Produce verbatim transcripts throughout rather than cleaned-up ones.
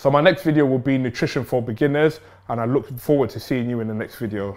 So my next video will be nutrition for beginners, and I look forward to seeing you in the next video.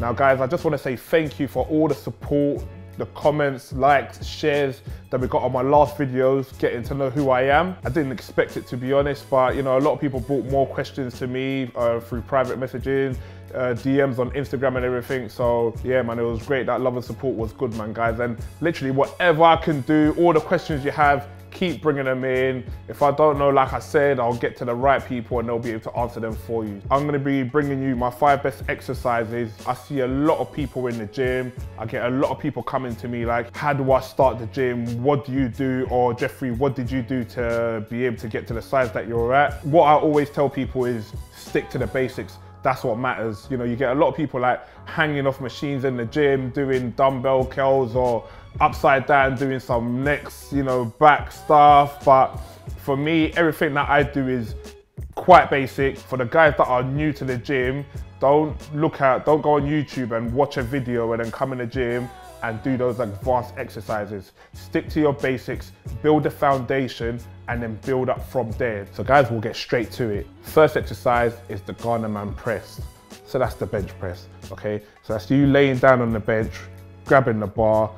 Now guys, I just want to say thank you for all the support, the comments, likes, shares that we got on my last videos, getting to know who I am. I didn't expect it, to be honest, but you know, a lot of people brought more questions to me uh, through private messages, uh, D Ms on Instagram and everything. So yeah, man, it was great. That love and support was good, man, guys. And literally whatever I can do, all the questions you have, keep bringing them in. If I don't know, like I said, I'll get to the right people and they'll be able to answer them for you. I'm gonna be bringing you my five best exercises. I see a lot of people in the gym. I get a lot of people coming to me like, how do I start the gym? What do you do? Or Jeffrey, what did you do to be able to get to the size that you're at? What I always tell people is stick to the basics. That's what matters. You know, you get a lot of people like hanging off machines in the gym, doing dumbbell curls or upside down, doing some necks, you know, back stuff. But for me, everything that I do is quite basic. For the guys that are new to the gym, don't look at, don't go on YouTube and watch a video and then come in the gym and do those advanced exercises. Stick to your basics, build the foundation, and then build up from there. So guys, we'll get straight to it. First exercise is the Garnerman press. So that's the bench press, okay? So that's you laying down on the bench, grabbing the bar,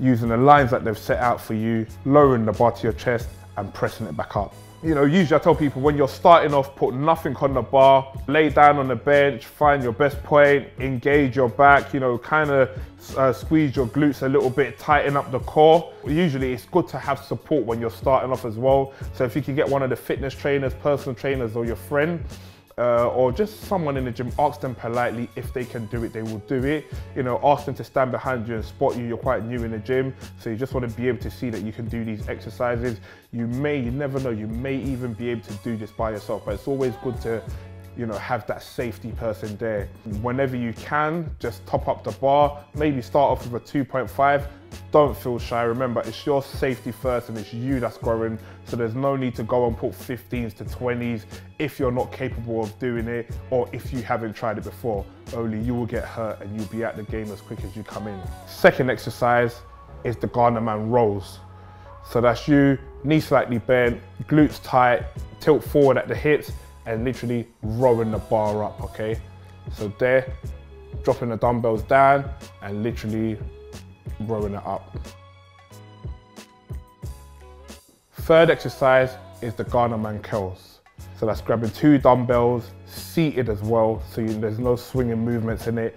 using the lines that they've set out for you, lowering the bar to your chest and pressing it back up. You know, usually I tell people when you're starting off, put nothing on the bar, lay down on the bench, find your best point, engage your back, you know, kind of uh, squeeze your glutes a little bit, tighten up the core. Usually it's good to have support when you're starting off as well. So if you can get one of the fitness trainers, personal trainers, or your friend, Uh, or just someone in the gym, ask them politely if they can do it, they will do it. You know, ask them to stand behind you and spot you. You're quite new in the gym, so you just want to be able to see that you can do these exercises. You may, you never know, you may even be able to do this by yourself, but it's always good to, you know, have that safety person there. Whenever you can, just top up the bar, maybe start off with a two point five. Don't feel shy, remember, it's your safety first and it's you that's growing. So there's no need to go and put fifteens to twenties if you're not capable of doing it or if you haven't tried it before. Only you will get hurt and you'll be at the game as quick as you come in. Second exercise is the Ghana Man rolls. So that's you, knee slightly bent, glutes tight, tilt forward at the hips, and literally rowing the bar up, okay? So there, dropping the dumbbells down and literally rowing it up. Third exercise is the Ghana Man curls. So that's grabbing two dumbbells, seated as well, so you, there's no swinging movements in it,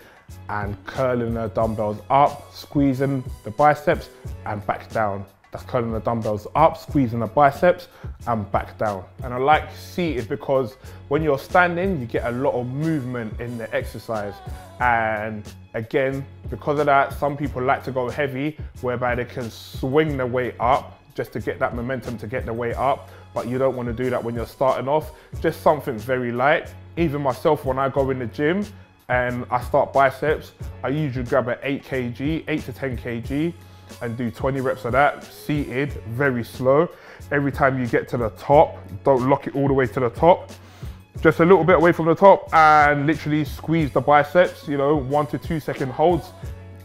and curling the dumbbells up, squeezing the biceps and back down. That's curling the dumbbells up, squeezing the biceps and back down. And I like seated because when you're standing, you get a lot of movement in the exercise. And again, because of that, some people like to go heavy, whereby they can swing the weight up just to get that momentum to get the weight up. But you don't want to do that when you're starting off. Just something very light. Even myself, when I go in the gym and I start biceps, I usually grab an eight kilos, eight to ten kilos, and do twenty reps of that, seated, very slow. Every time you get to the top, don't lock it all the way to the top. Just a little bit away from the top and literally squeeze the biceps, you know, one to two second holds,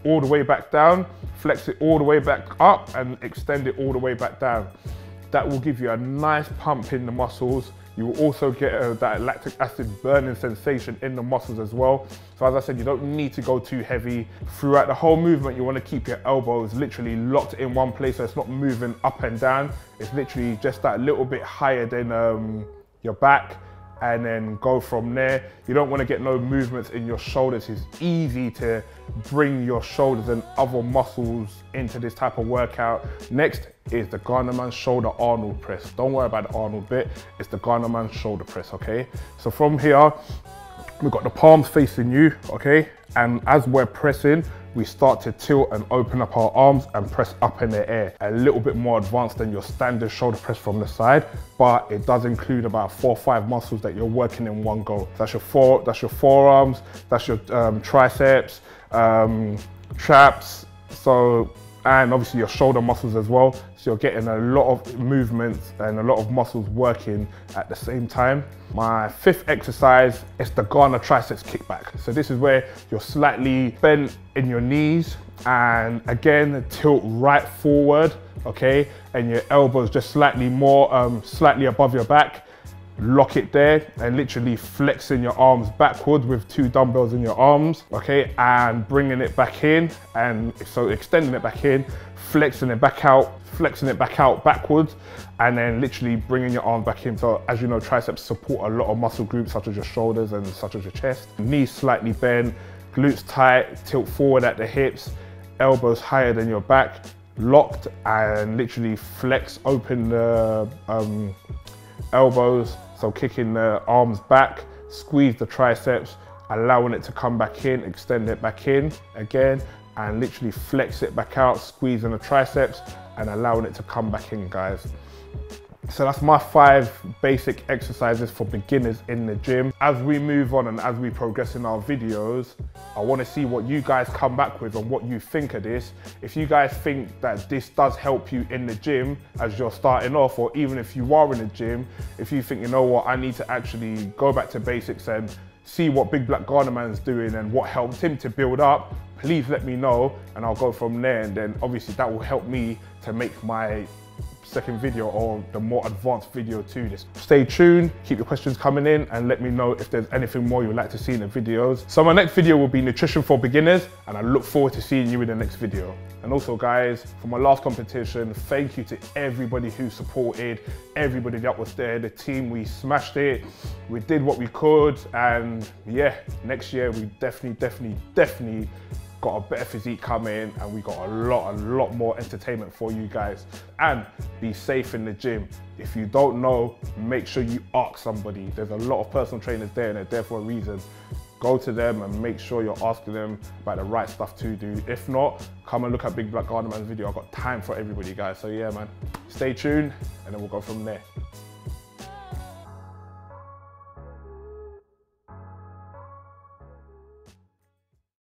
all the way back down, flex it all the way back up and extend it all the way back down. That will give you a nice pump in the muscles. You will also get uh, that lactic acid burning sensation in the muscles as well. So as I said, you don't need to go too heavy. Throughout the whole movement, you want to keep your elbows literally locked in one place so it's not moving up and down. It's literally just that little bit higher than um, your back, and then go from there. You don't want to get no movements in your shoulders. It's easy to bring your shoulders and other muscles into this type of workout. Next is the Ghana Man shoulder Arnold press. Don't worry about the Arnold bit, it's the Ghana Man shoulder press, okay? So from here, we've got the palms facing you, okay? And as we're pressing, we start to tilt and open up our arms and press up in the air. A little bit more advanced than your standard shoulder press from the side, but it does include about four or five muscles that you're working in one go. That's your fore, that's your forearms, that's your um, triceps, um, traps. So and obviously your shoulder muscles as well. So you're getting a lot of movements and a lot of muscles working at the same time. My fifth exercise is the Ghana triceps kickback. So this is where you're slightly bent in your knees and again, tilt right forward, okay? And your elbows just slightly more, um, slightly above your back. Lock it there and literally flexing your arms backwards with two dumbbells in your arms, okay? And bringing it back in, and so extending it back in, flexing it back out, flexing it back out backwards, and then literally bringing your arm back in. So as you know, triceps support a lot of muscle groups such as your shoulders and such as your chest. Knees slightly bent, glutes tight, tilt forward at the hips, elbows higher than your back, locked, and literally flex, open the um, elbows. So kicking the arms back, squeeze the triceps, allowing it to come back in, extend it back in again, and literally flex it back out, squeezing the triceps and allowing it to come back in, guys. So that's my five basic exercises for beginners in the gym. As we move on and as we progress in our videos, I want to see what you guys come back with and what you think of this. If you guys think that this does help you in the gym as you're starting off, or even if you are in the gym, if you think, you know what, I need to actually go back to basics and see what Big Black Ghana Man's doing and what helped him to build up, please let me know and I'll go from there. And then obviously that will help me to make my second video or the more advanced video to this. Stay tuned, keep your questions coming in, and let me know if there's anything more you'd like to see in the videos. So my next video will be nutrition for beginners, and I look forward to seeing you in the next video. And also guys, for my last competition, thank you to everybody who supported, everybody that was there, the team. We smashed it, we did what we could, and yeah, next year we definitely, definitely, definitely got a better physique coming, and we got a lot, a lot more entertainment for you guys. And be safe in the gym. If you don't know, make sure you ask somebody. There's a lot of personal trainers there and they're there for a reason. Go to them and make sure you're asking them about the right stuff to do. If not, come and look at Big Black Garner Man's video. I've got time for everybody, guys. So yeah, man, stay tuned and then we'll go from there.